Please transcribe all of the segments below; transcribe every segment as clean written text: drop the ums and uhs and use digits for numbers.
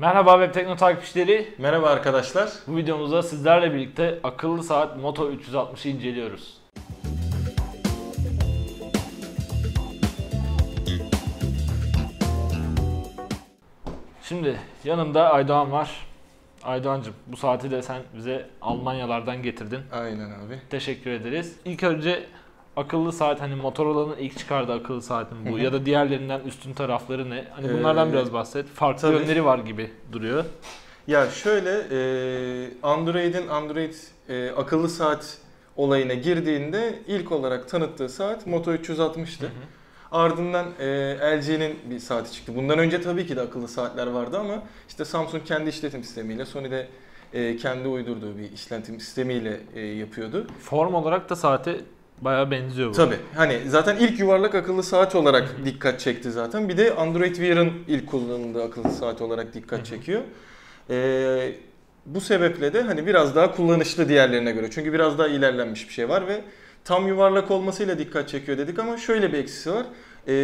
Merhaba Webtekno takipçileri. Merhaba arkadaşlar. Bu videomuzda sizlerle birlikte akıllı saat Moto 360'ı inceliyoruz. Şimdi yanımda Aydoğan var. Aydoğancığım, bu saati de sen bize Almanyalardan getirdin. Aynen abi. Teşekkür ederiz. İlk önce akıllı saat, hani Motorola'nın ilk çıkardığı akıllı saatin bu. Hı hı. Ya da diğerlerinden üstün tarafları ne? Hani bunlardan biraz bahset. Farklı yönleri var gibi duruyor. Ya şöyle, Android akıllı saat olayına girdiğinde ilk olarak tanıttığı saat Moto 360'tı. Hı hı. Ardından LG'nin bir saati çıktı. Bundan önce tabii ki de akıllı saatler vardı ama işte Samsung kendi işletim sistemiyle, Sony de kendi uydurduğu bir işletim sistemiyle yapıyordu. Form olarak da saate bayağı benziyor bu. Tabii. Hani zaten ilk yuvarlak akıllı saat olarak Hı-hı. dikkat çekti zaten. Bir de Android Wear'ın ilk kullanıldığı akıllı saat olarak dikkat Hı-hı. çekiyor. Bu sebeple de hani biraz daha kullanışlı diğerlerine göre. Çünkü biraz daha ilerlenmiş bir şey var ve tam yuvarlak olmasıyla dikkat çekiyor dedik ama şöyle bir eksisi var.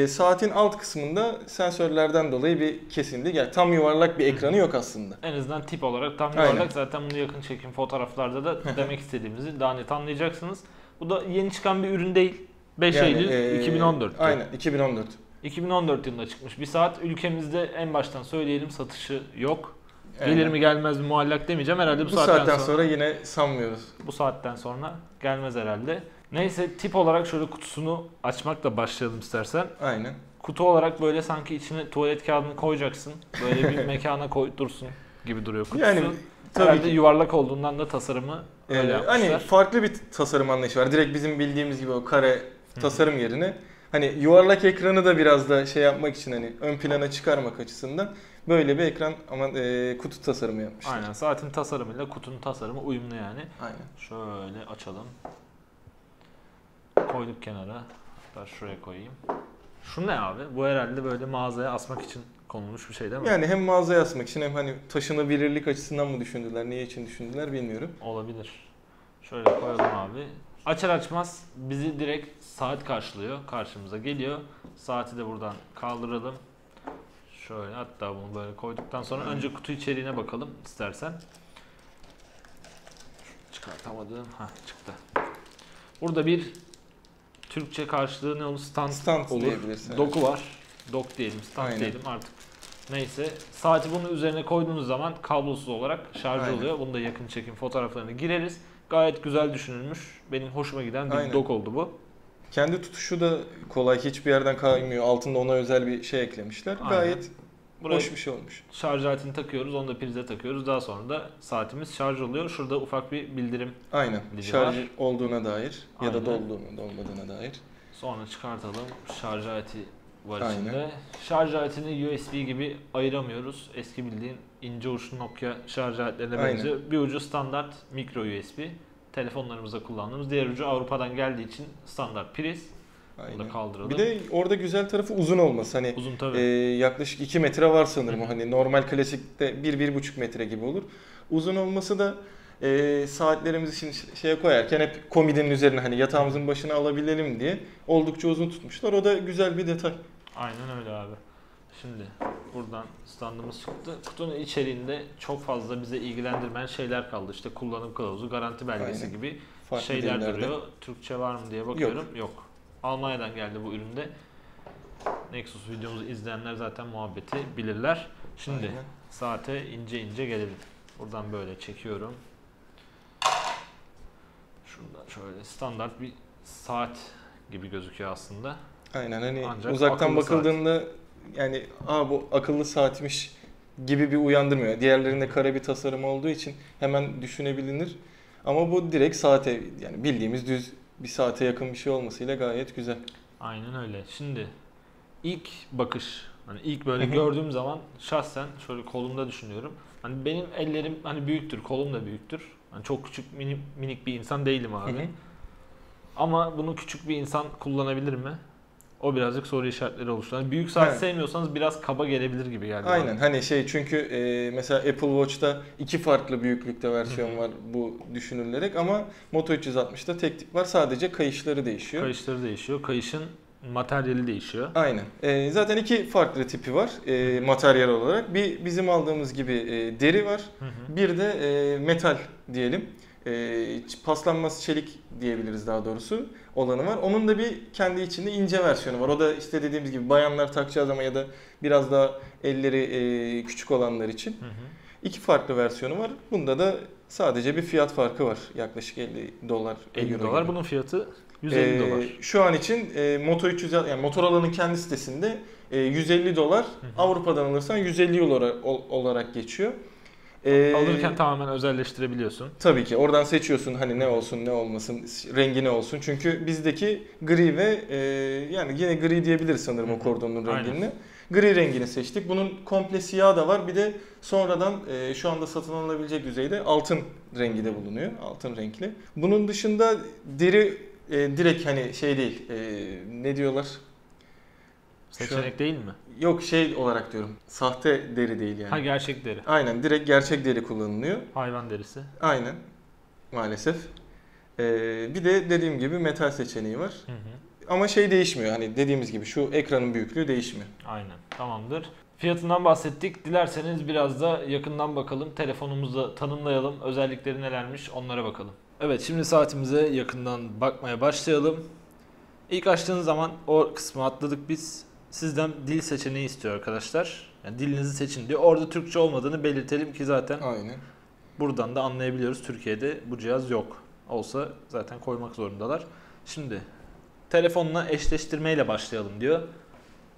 Saatin alt kısmında sensörlerden dolayı bir kesinti. Yani tam yuvarlak bir ekranı yok aslında. En azından tip olarak tam yuvarlak. Aynen. Zaten bunu yakın çekim fotoğraflarda da demek istediğimizi daha net anlayacaksınız. Bu da yeni çıkan bir ürün değil. 5 yani, Eylül 2014. Aynen, 2014. 2014 yılında çıkmış bir saat. Ülkemizde en baştan söyleyelim, satışı yok. Gelir mi gelmez mi muallak demeyeceğim. Herhalde bu saatten sonra yine sanmıyoruz. Bu saatten sonra gelmez herhalde. Neyse, tip olarak şöyle kutusunu açmakla başlayalım istersen. Aynen. Kutu olarak böyle sanki içine tuvalet kağıdını koyacaksın. Böyle bir mekana koydursun gibi duruyor kutusu. Yani tabii ki yuvarlak olduğundan da tasarımı öyle yapmışlar. Hani farklı bir tasarım anlayışı var. Direkt bizim bildiğimiz gibi o kare tasarım yerine hani yuvarlak ekranı da biraz da şey yapmak için, hani ön plana çıkarmak açısından böyle bir ekran ama kutu tasarımı yapmışlar. Aynen, saatin tasarımıyla kutunun tasarımı uyumlu yani. Aynen. Şöyle açalım. Koyduk kenara. Ben şuraya koyayım. Şu ne abi? Bu herhalde böyle mağazaya asmak için konulmuş bir şey değil mi? Yani hem mağazaya asmak için hem hani taşınabilirlik açısından mı düşündüler, niye için düşündüler bilmiyorum. Olabilir. Şöyle koyalım abi. Açar açmaz bizi direkt saat karşılıyor. Karşımıza geliyor. Saati de buradan kaldıralım. Şöyle, hatta bunu böyle koyduktan sonra önce kutu içeriğine bakalım istersen. Çıkartamadım. Heh, çıktı. Burada bir Türkçe karşılığı ne olur? Stand olur. Doku var. Dok diyelim, stand Aynen. diyelim artık. Neyse, saati bunun üzerine koyduğunuz zaman kablosuz olarak şarj Aynen. oluyor. Bunu da yakın çekim fotoğraflarına gireriz. Gayet güzel düşünülmüş. Benim hoşuma giden bir Aynen. dok oldu bu. Kendi tutuşu da kolay, hiçbir yerden kaymıyor. Altında ona özel bir şey eklemişler. Aynen. Gayet buraya hoş bir şey olmuş. Şarj aletini takıyoruz, onu da prize takıyoruz. Daha sonra da saatimiz şarj oluyor. Şurada ufak bir bildirim. Aynen. Şarj var. Olduğuna dair Aynen. ya da dolmadığına dair. Sonra çıkartalım. Şarj aleti var Aynen. içinde. Şarj aletini USB gibi ayıramıyoruz. Eski bildiğin ince uçlu Nokia şarj aletlerine benziyor. Bir ucu standart micro USB. Telefonlarımızda kullandığımız, diğer ucu Avrupa'dan geldiği için standart priz. Aynen. Kaldıralım. Bir de orada güzel tarafı uzun olması. Hani uzun tabii. Yaklaşık 2 metre var sanırım. Hı-hı. Hani normal klasikte 1-1,5 metre gibi olur. Uzun olması da saatlerimizi şimdi şeye koyarken hep komodinin üzerine, hani yatağımızın başına alabilelim diye oldukça uzun tutmuşlar. O da güzel bir detay. Aynen öyle abi. Şimdi buradan standımız çıktı. Kutunun içeriğinde çok fazla bize ilgilendirmeyen şeyler kaldı. İşte kullanım kılavuzu, garanti belgesi Aynen. gibi farklı şeyler dinlerde. Duruyor. Türkçe var mı diye bakıyorum. Yok. Yok. Almanya'dan geldi bu üründe. Nexus videomuzu izleyenler zaten muhabbeti bilirler. Şimdi Aynen. saate ince ince gelelim. Buradan böyle çekiyorum. Şuradan şöyle standart bir saat gibi gözüküyor aslında. Aynen, hani ancak uzaktan bakıldığında saat. Yani bu akıllı saatmiş gibi bir uyandırmıyor. Diğerlerinde kare bir tasarım olduğu için hemen düşünebilinir. Ama bu direkt saate, yani bildiğimiz düz bir saate yakın bir şey olmasıyla gayet güzel. Aynen öyle. Şimdi ilk bakış, hani ilk böyle gördüğüm zaman şahsen şöyle kolumda düşünüyorum. Hani benim ellerim hani büyüktür, kolum da büyüktür. Hani çok küçük minik bir insan değilim abi. Ama bunu küçük bir insan kullanabilir mi? O birazcık soru işaretleri oluşturuyor. Yani büyük saat sevmiyorsanız biraz kaba gelebilir gibi geldi. Aynen bana. Hani çünkü mesela Apple Watch'ta 2 farklı büyüklükte versiyon Hı-hı. var bu düşünülerek ama Moto 360'da tek tip var, sadece kayışları değişiyor. Kayışın Materyali değişiyor. Aynen. Zaten iki farklı tipi var materyal olarak. Bir bizim aldığımız gibi deri var. Hı hı. Bir de metal diyelim. Paslanmaz çelik diyebiliriz daha doğrusu olanı var. Onun da bir kendi içinde ince versiyonu var. O da işte dediğimiz gibi bayanlar takacağı zaman ya da biraz daha elleri küçük olanlar için. Hı hı. İki farklı versiyonu var. Bunda da sadece bir fiyat farkı var. Yaklaşık $50. 50 dolar gibi. Bunun fiyatı 150 dolar. Şu an için Moto 360, yani Motorola'nın kendi sitesinde $150, Avrupa'dan alırsan €150 olarak geçiyor. Alırken tamamen özelleştirebiliyorsun. Tabii ki. Oradan seçiyorsun hani ne olsun ne olmasın, rengi ne olsun. Çünkü bizdeki gri ve yani yine gri diyebilir sanırım o kordonun rengini. Aynen. Gri rengini seçtik. Bunun komple siyahı da var. Bir de sonradan şu anda satın alınabilecek düzeyde altın rengi de bulunuyor. Altın renkli. Bunun dışında deri direkt hani şey değil. Ne diyorlar? Seçenek değil mi? Yok şey olarak diyorum. Sahte deri değil yani. Ha, gerçek deri. Aynen, direkt gerçek deri kullanılıyor. Hayvan derisi. Aynen. Maalesef. Bir de dediğim gibi metal seçeneği var. Hı hı. Ama şey değişmiyor. Hani dediğimiz gibi şu ekranın büyüklüğü değişmiyor. Aynen. Tamamdır. Fiyatından bahsettik. Dilerseniz biraz da yakından bakalım. Telefonumuzu tanımlayalım. Özellikleri nelermiş onlara bakalım. Evet, şimdi saatimize yakından bakmaya başlayalım. İlk açtığınız zaman o kısmı atladık biz. Sizden dil seçeneği istiyor arkadaşlar. Yani dilinizi seçin diyor. Orada Türkçe olmadığını belirtelim ki zaten. Aynen. Buradan da anlayabiliyoruz. Türkiye'de bu cihaz yok. Olsa zaten koymak zorundalar. Şimdi telefonla eşleştirmeyle başlayalım diyor.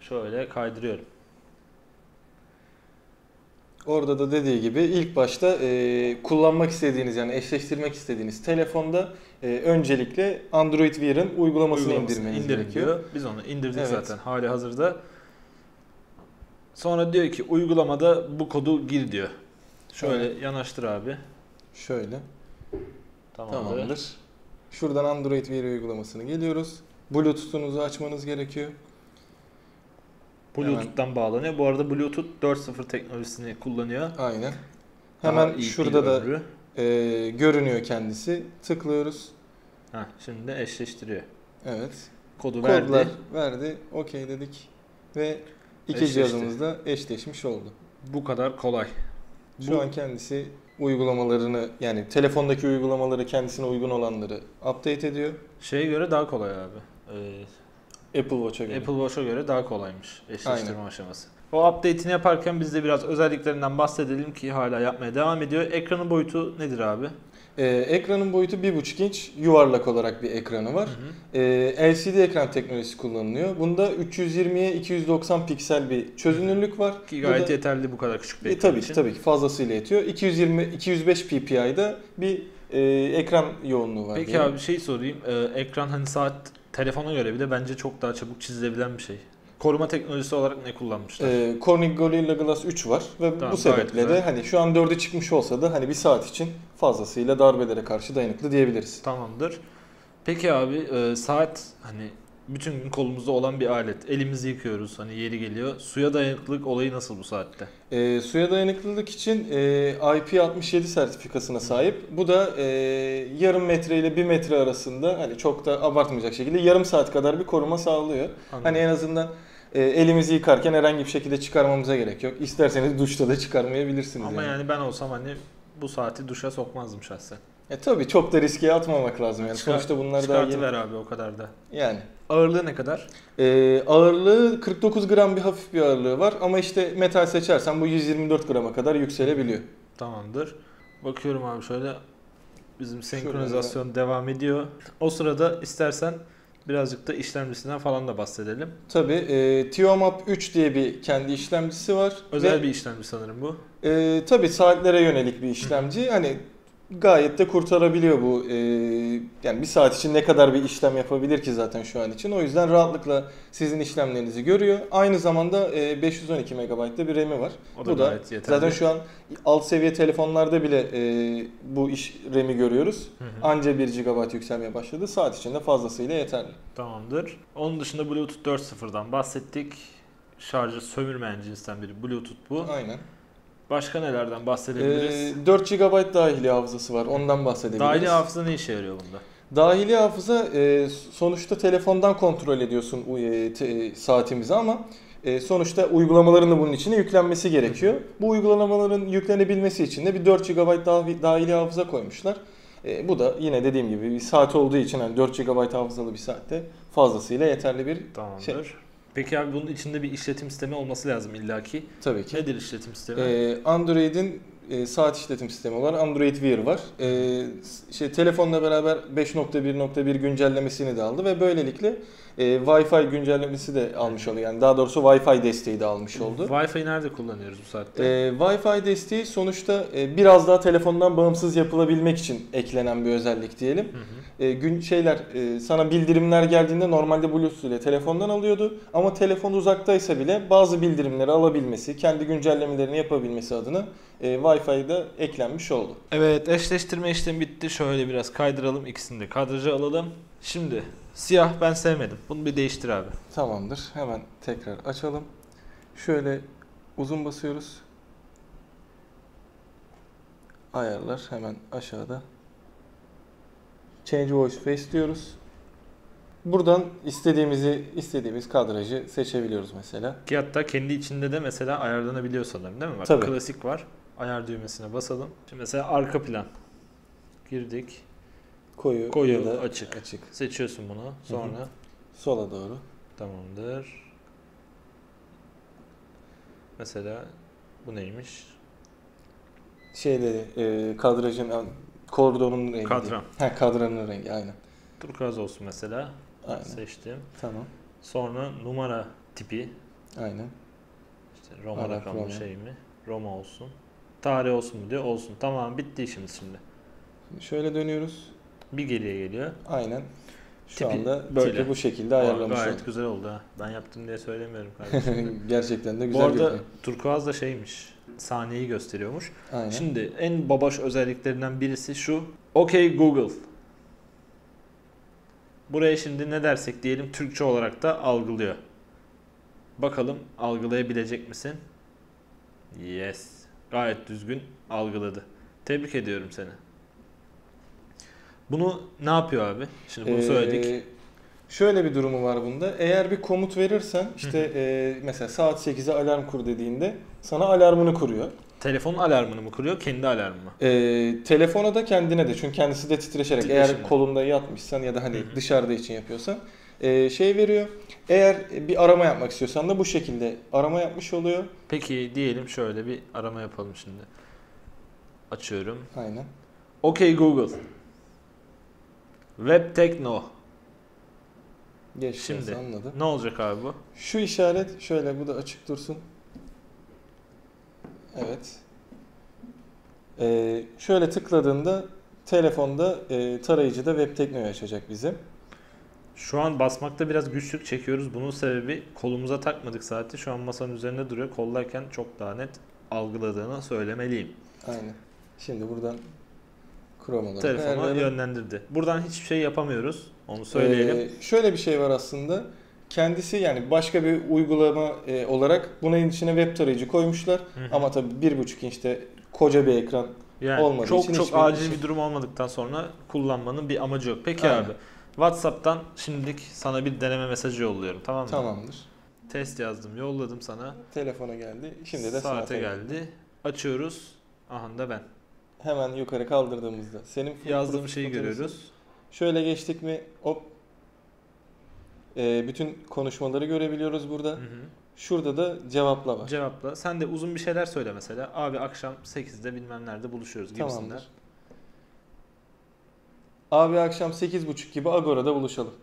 Şöyle kaydırıyorum. Orada da dediği gibi ilk başta kullanmak istediğiniz, yani eşleştirmek istediğiniz telefonda öncelikle Android Wear'ın uygulamasını indirmeniz gerekiyor. Biz onu indirdik, evet. Zaten hali hazırda. Sonra diyor ki uygulamada bu kodu gir diyor. Şöyle yanaştır abi. Şöyle. Tamamdır. Şuradan Android Wear uygulamasını geliyoruz. Bluetooth'unuzu açmanız gerekiyor. Bluetooth'tan bağlanıyor. Bu arada Bluetooth 4.0 teknolojisini kullanıyor. Aynen. Hemen şurada da görünüyor kendisi. Tıklıyoruz. Ha, şimdi de eşleştiriyor. Evet. Kodu verdi. Kodlar verdi. Okey dedik. Ve iki cihazımız da eşleşmiş oldu. Bu kadar kolay. Şu an kendisi uygulamalarını, yani telefondaki uygulamaları, kendisine uygun olanları update ediyor. Şeye göre daha kolay abi. Apple Watch'a göre daha kolaymış eşleştirme aşaması. O update'ini yaparken biz de biraz özelliklerinden bahsedelim ki hala yapmaya devam ediyor. Ekranın boyutu nedir abi? Ekranın boyutu 1.5 inç yuvarlak olarak bir ekranı var. Hı hı. LCD ekran teknolojisi kullanılıyor. Bunda 320'ye 290 piksel bir çözünürlük var. Ki gayet yeterli bu kadar küçük bir ekran için. Tabii ki fazlasıyla yetiyor. 220-205 ppi'da bir ekran yoğunluğu var. Peki yani. Abi şey sorayım. Ekran hani saat... Telefona göre bile bence çok daha çabuk çizilebilen bir şey. Koruma teknolojisi olarak ne kullanmışlar? Corning Gorilla Glass 3 var ve tamam, bu sebeple de hani şu an 4'e çıkmış olsa da hani bir saat için fazlasıyla darbelere karşı dayanıklı diyebiliriz. Tamamdır. Peki abi saat hani bütün gün kolumuzda olan bir alet. Elimizi yıkıyoruz, hani yeri geliyor. Suya dayanıklılık olayı nasıl bu saatte? Suya dayanıklılık için IP67 sertifikasına sahip. Bu da yarım metre ile 1 metre arasında, hani çok da abartmayacak şekilde yarım saat kadar bir koruma sağlıyor. Anladım. Hani en azından elimizi yıkarken herhangi bir şekilde çıkarmamıza gerek yok. İsterseniz duşta da çıkarmayabilirsiniz. Ama yani ben olsam hani bu saati duşa sokmazdım şahsen. Tabii çok da riskeye atmamak lazım yani. Sonuçta bunları daha yeni... ver abi o kadar da. Yani. Ağırlığı ne kadar? Ağırlığı 49 gram bir hafif bir ağırlığı var ama işte metal seçersen bu 124 grama kadar yükselebiliyor. Tamamdır. Bakıyorum abi şöyle, bizim senkronizasyon devam ediyor. O sırada istersen birazcık da işlemcisinden falan da bahsedelim. Tabii. TI OMAP 3 diye bir kendi işlemcisi var. Özel bir işlemci sanırım bu. Tabii saatlere yönelik bir işlemci. Hani gayet de kurtarabiliyor bu. Yani bir saat için ne kadar bir işlem yapabilir ki zaten şu an için. O yüzden rahatlıkla sizin işlemlerinizi görüyor. Aynı zamanda 512 MB'da bir RAM'i var. Bu da zaten şu an alt seviye telefonlarda bile bu RAM'i görüyoruz. Hı hı. Anca 1 GB yükselmeye başladı. Saat için de fazlasıyla yeterli. Tamamdır. Onun dışında Bluetooth 4.0'dan bahsettik. Şarjı sömürmeyen cinsten biri Bluetooth bu. Aynen. Başka nelerden bahsedebiliriz? 4 GB dahili hafızası var. Ondan bahsedebiliriz. Dahili hafıza ne işe yarıyor bunda? Dahili hafıza sonuçta telefondan kontrol ediyorsun saatimizi ama sonuçta uygulamaların da bunun içine yüklenmesi gerekiyor. Bu uygulamaların yüklenebilmesi için de bir 4 GB dahili hafıza koymuşlar. Bu da yine dediğim gibi bir saat olduğu için hani 4 GB hafızalı bir saatte fazlasıyla yeterli bir şey. Peki abi bunun içinde bir işletim sistemi olması lazım illaki. Tabii ki. Nedir işletim sistemi? Android'in saat işletim sistemi var. Android Wear var. Telefonla beraber 5.1.1 güncellemesini de aldı ve böylelikle Wi-Fi güncellemesi de almış oluyor. Yani daha doğrusu Wi-Fi desteği de almış oldu. Wi-Fi'yi nerede kullanıyoruz bu saatte? Wi-Fi desteği sonuçta biraz daha telefondan bağımsız yapılabilmek için eklenen bir özellik diyelim. Hı hı. Sana bildirimler geldiğinde normalde Bluetooth ile telefondan alıyordu. Ama telefon uzaktaysa bile bazı bildirimleri alabilmesi, kendi güncellemelerini yapabilmesi adına Wi-Fi'de eklenmiş oldu. Evet, eşleştirme işlemi bitti. Şöyle biraz kaydıralım. İkisini de kadraja alalım. Şimdi siyah ben sevmedim. Bunu bir değiştir abi. Tamamdır. Hemen tekrar açalım. Şöyle uzun basıyoruz. Ayarlar hemen aşağıda. Change Voice Face diyoruz. Buradan istediğimiz kadrajı seçebiliyoruz mesela. Ki hatta kendi içinde de mesela ayarlanabiliyor sanırım değil mi? Bak, tabii. Klasik var. Ayar düğmesine basalım. Şimdi mesela arka plan. Girdik. Koyu ya da açık. Seçiyorsun bunu. Sonra hı-hı. Sola doğru. Tamamdır. Mesela bu neymiş? Kordonun rengi. Kadran. Kadranın rengi aynen. Turkuaz olsun mesela. Aynen. Seçtim. Tamam. Sonra numara tipi. Aynen. İşte Roma rakamı şey mi? Roma olsun. Tarih olsun mu diyor. Olsun. Tamam bitti işimiz şimdi. Şöyle dönüyoruz. Bir geriye geliyor. Aynen. Şu anda böyle bu şekilde ayarlamış. Gayet güzel oldu ha. Ben yaptım diye söylemiyorum kardeşim. Gerçekten de güzel görünüyor. Bu arada turkuaz da şeymiş. Saniyeyi gösteriyormuş. Aynen. Şimdi en babaş özelliklerinden birisi şu. Okay Google. Buraya şimdi ne dersek diyelim Türkçe olarak da algılıyor. Bakalım algılayabilecek misin? Yes. Gayet düzgün algıladı. Tebrik ediyorum seni. Bunu ne yapıyor abi? Şimdi bunu söyledik. Şöyle bir durumu var bunda. Eğer bir komut verirsen işte mesela saat 8'e alarm kur dediğinde sana alarmını kuruyor. Telefonun alarmını mı kuruyor, kendi alarmını mı? Telefona da kendine de. Çünkü kendisi de titreşerek. Eğer kolunda yatmışsan ya da hani dışarıda için yapıyorsan veriyor. Eğer bir arama yapmak istiyorsan da bu şekilde arama yapmış oluyor. Peki diyelim şöyle bir arama yapalım şimdi. Açıyorum. Aynen. Okay Google. Webtekno. Şimdi anladım. Ne olacak abi bu? Şu işaret şöyle bu da açık dursun. Evet. Şöyle tıkladığında telefonda tarayıcıda Webtekno'yu açacak bize. Şu an basmakta biraz güçlük çekiyoruz. Bunun sebebi kolumuza takmadık saati. Şu an masanın üzerinde duruyor. Kollarken çok daha net algıladığını söylemeliyim. Aynen. Şimdi buradan telefona yönlendirdi. Buradan hiçbir şey yapamıyoruz. Onu söyleyelim. Şöyle bir şey var aslında. Kendisi yani başka bir uygulama olarak bunun içine web tarayıcı koymuşlar. Hı-hı. Ama tabii 1.5 inçte koca bir ekran yani olmadığı çok, için. Çok acil bir durum olmadıktan sonra kullanmanın bir amacı yok. Peki aynen. Abi WhatsApp'tan şimdilik sana bir deneme mesajı yolluyorum tamam mı? Tamamdır. Test yazdım yolladım sana. Telefona geldi. Şimdi de saate geldi. Açıyoruz. Aha da ben. Hemen yukarı kaldırdığımızda senin yazdığım şeyi görüyoruz. Şöyle geçtik mi hop. Bütün konuşmaları görebiliyoruz burada. Hı hı. Şurada da cevapla var. Cevapla. Sen de uzun bir şeyler söyle mesela. Abi akşam 8'de bilmem nerede buluşuyoruz gibisinden. Tamamdır. Abi akşam 8.30 gibi Agora'da buluşalım.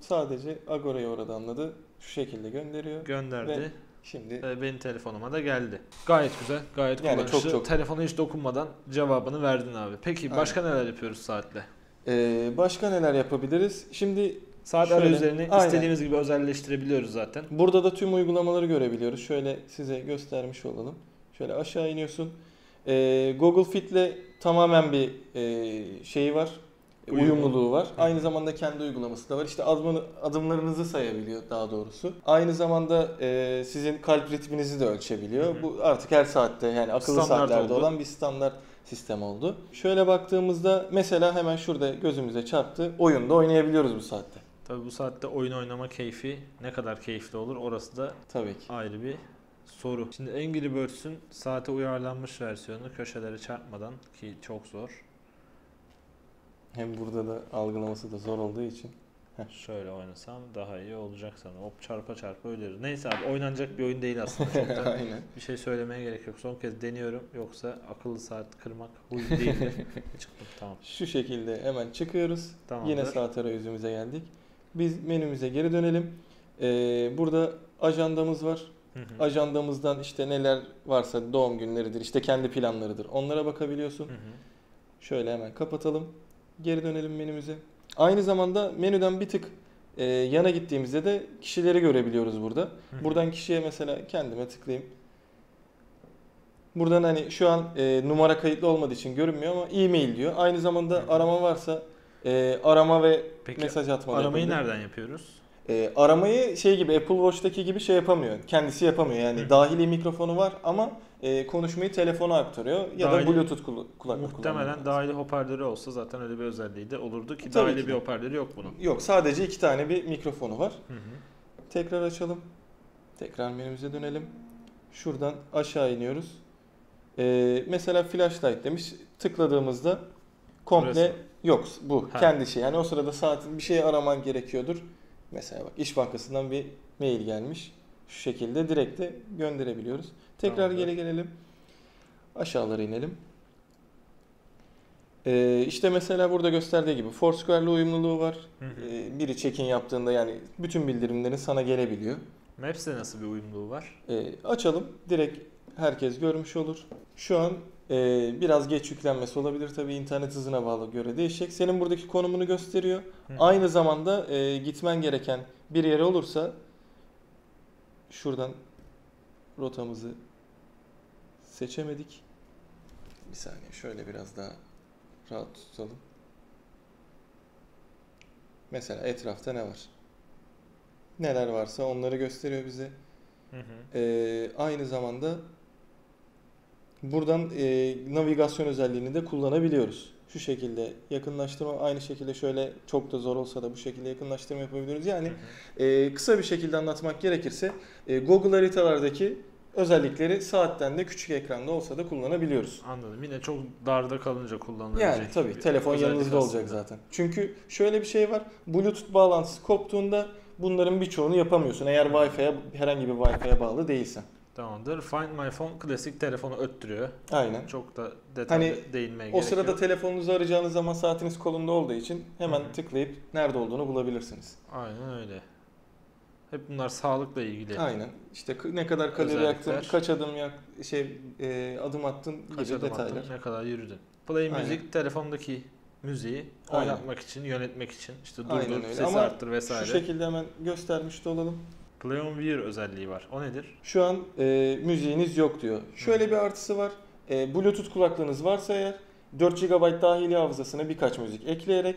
Sadece Agora'yı orada anladı. Şu şekilde gönderiyor. Gönderdi. Ve şimdi benim telefonuma da geldi. Gayet güzel, gayet yani kullanışlı. Çok. Telefona hiç dokunmadan cevabını verdin abi. Peki başka aynen. Neler yapıyoruz saatle? Başka neler yapabiliriz? Şimdi saat arayüzlerini istediğimiz aynen. Gibi özelleştirebiliyoruz zaten. Burada da tüm uygulamaları görebiliyoruz. Şöyle size göstermiş olalım. Şöyle aşağı iniyorsun. Google Fit ile tamamen bir şeyi var. uyumluluğu var. Aynı zamanda kendi uygulaması da var. İşte adımlarınızı sayabiliyor daha doğrusu. Aynı zamanda sizin kalp ritminizi de ölçebiliyor. Hı-hı. Bu artık her saatte, yani akıllı saatlerde olan bir standart sistem oldu. Şöyle baktığımızda mesela hemen şurada gözümüze çarptı. Oyunda oynayabiliyoruz bu saatte. Tabii bu saatte oyun oynama keyfi ne kadar keyifli olur, orası da tabii ki ayrı bir soru. Şimdi Angry Birds'ün saate uyarlanmış versiyonu köşelere çarpmadan, ki çok zor. Hem burada da algılaması da zor olduğu için. Şöyle oynasam daha iyi olacak sana. Hop, çarpa çarpa ölür. Neyse abi, oynanacak bir oyun değil aslında. Aynen. Bir şey söylemeye gerek yok. Son kez deniyorum. Yoksa akıllı saat kırmak huy değil de. Çıktım, tamam. Şu şekilde hemen çıkıyoruz. Tamamdır. Yine saat arayüzümüze geldik. Biz menümüze geri dönelim. Burada ajandamız var. Hı-hı. Ajandamızdan işte neler varsa, doğum günleridir, işte kendi planlarıdır, onlara bakabiliyorsun. Hı-hı. Şöyle hemen kapatalım. Geri dönelim menümüze. Aynı zamanda menüden bir tık yana gittiğimizde de kişileri görebiliyoruz burada. Hı-hı. Buradan kişiye, mesela kendime tıklayayım. Buradan hani şu an numara kayıtlı olmadığı için görünmüyor ama e-mail diyor. Aynı zamanda Hı-hı. arama varsa arama ve peki, mesaj atma. Aramayı nereden yapıyoruz? Aramayı şey gibi, Apple Watch'taki gibi şey yapamıyor. Kendisi yapamıyor yani. Hı. Dahili mikrofonu var ama konuşmayı telefona aktarıyor ya da Bluetooth kulaklık kullanıyor. Muhtemelen dahili hoparlörü olsa zaten öyle bir özelliği de olurdu ki tabii dahili ki bir hoparlörü yok bunun. Yok, sadece iki tane bir mikrofonu var. Hı hı. Tekrar açalım. Tekrar menümüze dönelim. Şuradan aşağı iniyoruz. Mesela flashlight demiş. Tıkladığımızda komple burası yok bu. Ha. Kendi şey yani, o sırada saatin bir şey araman gerekiyordur. Mesela bak, İş Bankası'ndan bir mail gelmiş. Şu şekilde direkt de gönderebiliyoruz. Tekrar tamam, geri gelelim. Aşağılara inelim. İşte mesela burada gösterdiği gibi Foursquare'la uyumluluğu var. Hı hı. Biri check-in yaptığında yani bütün bildirimlerin sana gelebiliyor. Maps'e nasıl bir uyumluluğu var? Açalım. Direkt herkes görmüş olur. Şu an biraz geç yüklenmesi olabilir tabii, internet hızına bağlı göre değişecek. Senin buradaki konumunu gösteriyor. Hı. Aynı zamanda gitmen gereken bir yere olursa şuradan rotamızı seçemedik. Bir saniye, şöyle biraz daha rahat tutalım. Mesela etrafta ne var? Neler varsa onları gösteriyor bize. Hı hı. Aynı zamanda buradan navigasyon özelliğini de kullanabiliyoruz. Şu şekilde yakınlaştırma, aynı şekilde şöyle çok da zor olsa da bu şekilde yakınlaştırma yapabiliyoruz. Yani hı hı. Kısa bir şekilde anlatmak gerekirse Google haritalardaki özellikleri saatten de küçük ekranda olsa da kullanabiliyoruz. Anladım. Yine çok darda kalınca kullanılabilecek. Yani tabii telefon yanınızda olacak zaten. Çünkü şöyle bir şey var. Bluetooth bağlantısı koptuğunda bunların birçoğunu yapamıyorsun. Eğer Wi-Fi'ye, herhangi bir Wi-Fi'ye bağlı değilsen. Tamamdır. Find My Phone klasik telefonu öttürüyor. Aynen. Çok da detaylı hani değinmeye gerek yok. O sırada telefonunuzu arayacağınız zaman saatiniz kolunda olduğu için hemen Hı-hı. tıklayıp nerede olduğunu bulabilirsiniz. Aynen öyle. Hep bunlar sağlıkla ilgili. Aynen. İşte ne kadar kalori yaktın, kaç adım adım attın gibi detaylar. Ne kadar yürüdün. Play Music, telefondaki müziği oynatmak Aynen. için, yönetmek için, işte durdur, sesi arttır vesaire. Şu şekilde hemen göstermiş de olalım. Play on Wear özelliği var. O nedir? Şu an müziğiniz yok diyor. Şöyle bir artısı var. Bluetooth kulaklığınız varsa eğer 4 GB dahili hafızasına birkaç müzik ekleyerek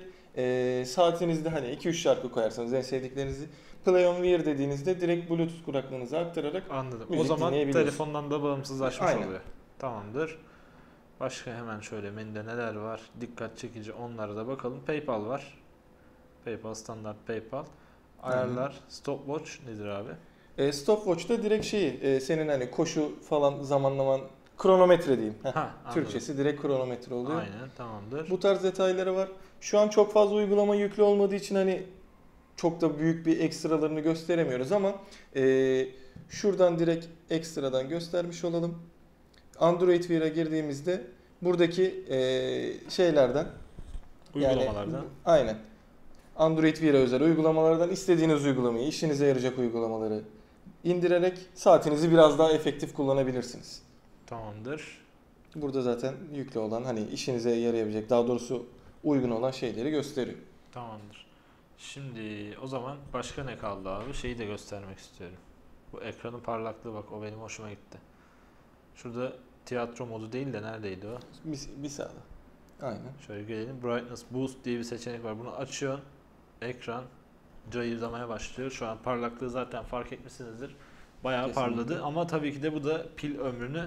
saatinizde hani 2-3 şarkı koyarsanız en sevdiklerinizi Play on Wear dediğinizde direkt Bluetooth kulaklığınıza aktararak Anladım. O zaman telefondan da bağımsızlaşmış Aynen. oluyor. Tamamdır. Başka hemen şöyle menüde neler var? Dikkat çekici, onlara da bakalım. PayPal var. PayPal, standart PayPal. Ayarlar. Hı-hı. Stopwatch nedir abi? Stopwatch da direkt senin hani koşu falan zamanlaman, kronometre diyeyim. Türkçesi direkt kronometre oluyor. Aynen, tamamdır. Bu tarz detayları var. Şu an çok fazla uygulama yüklü olmadığı için hani çok da büyük bir ekstralarını gösteremiyoruz ama şuradan direkt ekstradan göstermiş olalım. Android Wear'a girdiğimizde buradaki şeylerden, uygulamalardan. Yani, aynen. Android Wear'a özel uygulamalardan istediğiniz uygulamayı, işinize yarayacak uygulamaları indirerek saatinizi biraz daha efektif kullanabilirsiniz. Tamamdır. Burada zaten yüklü olan, hani işinize yarayabilecek, daha doğrusu uygun olan şeyleri gösteriyor. Tamamdır. Şimdi o zaman başka ne kaldı abi? Şeyi de göstermek istiyorum. Bu ekranın parlaklığı, bak o benim hoşuma gitti. Şurada tiyatro modu değil de neredeydi o? Bir saniye. Aynen. Şöyle gelelim. Brightness Boost diye bir seçenek var. Bunu açıyorsun. Ekran cayırlamaya başlıyor. Şu an parlaklığı zaten fark etmişsinizdir. Bayağı kesinlikle parladı ama tabii ki de bu da pil ömrünü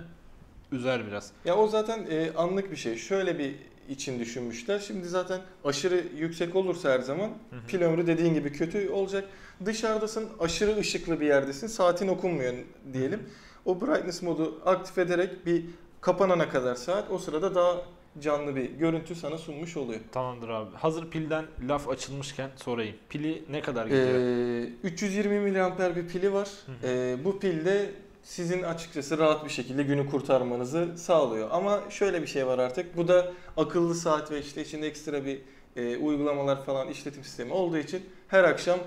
üzer biraz. Ya o zaten anlık bir şey. Şöyle bir için düşünmüşler. Şimdi zaten aşırı yüksek olursa her zaman pil ömrü dediğin gibi kötü olacak. Dışarıdasın, aşırı ışıklı bir yerdesin, saatin okunmuyor diyelim. O brightness modu aktif ederek bir kapanana kadar saat, o sırada daha canlı bir görüntü sana sunmuş oluyor. Tamamdır abi. Hazır pilden laf açılmışken sorayım. Pili ne kadar gidiyor? 320 mAh bir pili var. Bu pilde sizin açıkçası rahat bir şekilde günü kurtarmanızı sağlıyor. Ama şöyle bir şey var artık. Bu da akıllı saat ve işte içinde ekstra bir uygulamalar falan, işletim sistemi olduğu için her akşam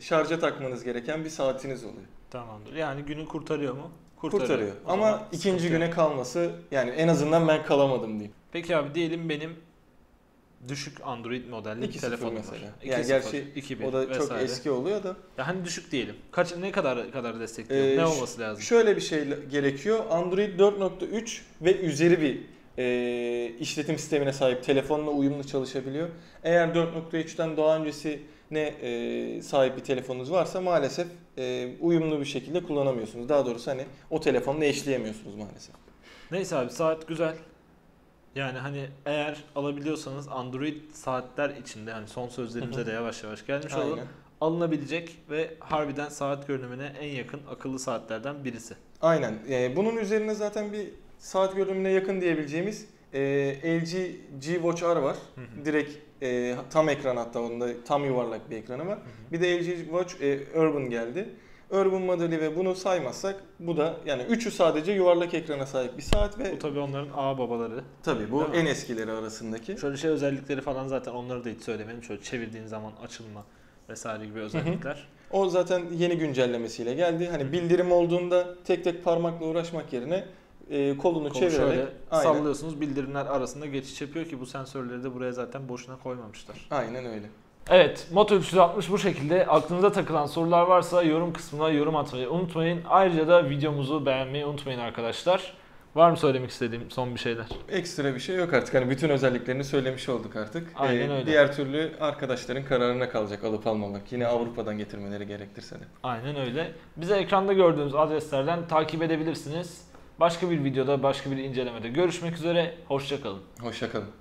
şarja takmanız gereken bir saatiniz oluyor. Tamamdır. Yani günü kurtarıyor mu? Kurtarıyor. Ama ikinci güne kalması, yani en azından ben kalamadım diyeyim. Peki abi, diyelim benim düşük Android modelli telefonum mesela var. Yani gerçi o da vesaire çok eski oluyor da. Ya hani düşük diyelim. Ne kadar destekliyor? Ne olması lazım? Şöyle bir şey gerekiyor. Android 4.3 ve üzeri bir işletim sistemine sahip, telefonla uyumlu çalışabiliyor. Eğer 4.3'ten daha öncesi sahip bir telefonunuz varsa maalesef uyumlu bir şekilde kullanamıyorsunuz. Daha doğrusu hani o telefonla eşleyemiyorsunuz maalesef. Neyse abi, saat güzel. Yani hani eğer alabiliyorsanız Android saatler içinde, hani son sözlerimize de yavaş yavaş gelmiş olalım, alınabilecek ve harbiden saat görünümüne en yakın akıllı saatlerden birisi. Aynen. Bunun üzerine zaten bir saat görünümüne yakın diyebileceğimiz LG G Watch R var. Direkt tam ekran, hatta onun da tam yuvarlak bir ekranı var. Bir de LG Watch Urbane geldi. Urban modeli ve bunu saymazsak bu da, yani üçü sadece yuvarlak ekrana sahip bir saat ve bu tabii onların ağababaları. Tabii bu en eskileri arasındaki. Şöyle özellikleri falan zaten onları da hiç söylemedim. Şöyle çevirdiğin zaman açılma vesaire gibi özellikler. O zaten yeni güncellemesiyle geldi. Hani bildirim olduğunda tek tek parmakla uğraşmak yerine kolunu çevirerek sallıyorsunuz. Bildirimler arasında geçiş yapıyor ki bu sensörleri de buraya zaten boşuna koymamışlar. Aynen öyle. Evet, Moto 360 bu şekilde. Aklınıza takılan sorular varsa yorum kısmına yorum atmayı unutmayın. Ayrıca da videomuzu beğenmeyi unutmayın arkadaşlar. Var mı söylemek istediğim son bir şeyler? Ekstra bir şey yok artık. Hani bütün özelliklerini söylemiş olduk artık. Aynen öyle. Diğer türlü arkadaşların kararına kalacak alıp almamak. Yine Avrupa'dan getirmeleri gerektirse de. Aynen öyle. Bizi ekranda gördüğünüz adreslerden takip edebilirsiniz. Başka bir videoda, başka bir incelemede görüşmek üzere. Hoşça kalın. Hoşça kalın.